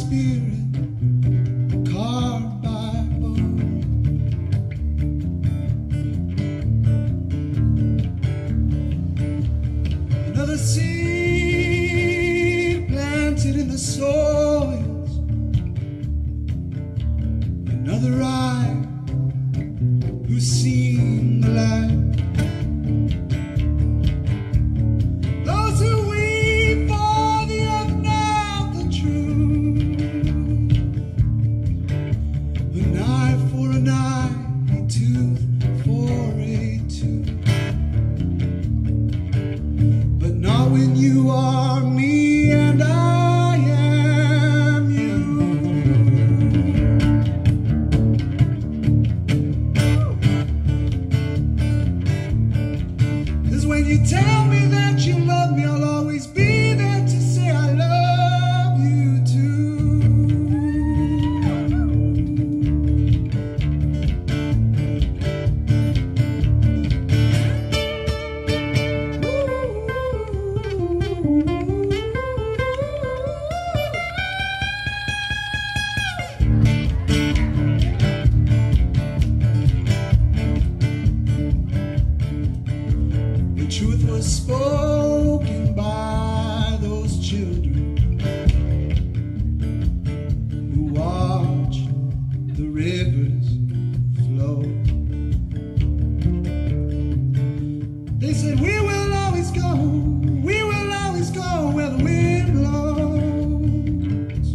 spirit carved by bone. Another seed planted in the soils, another eye who's seen the light. When you are me and I am you, 'cause when you tell me that you love me, I'll always be there to say I love you too. Truth was spoken by those children who watched the rivers flow. They said, we will always go, we will always go where the wind blows.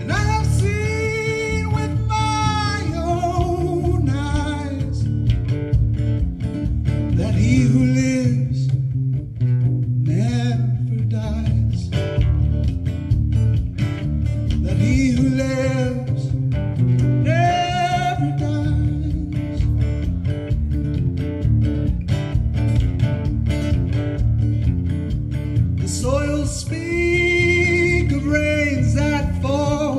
And I have seen with my own eyes that he who lives never dies, that he who lives never dies. The soils speak of rains that fall,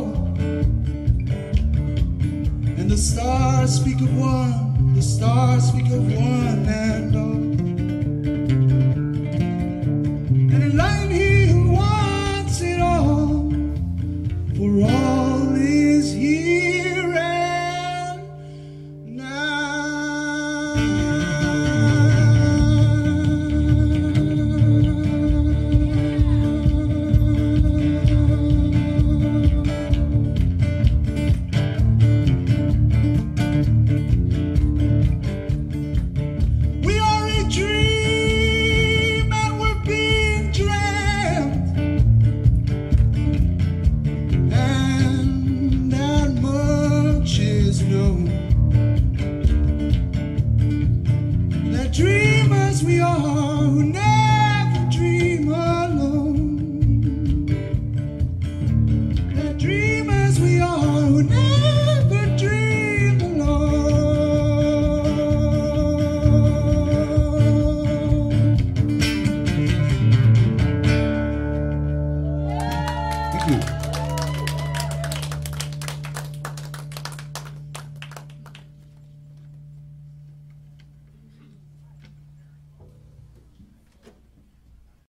and the stars speak of one. The stars speak of one and all. And in light he who wants it all, for all is here and now. Dreamers we are who never dream alone. The dreamers we are who never dream alone. Thank you.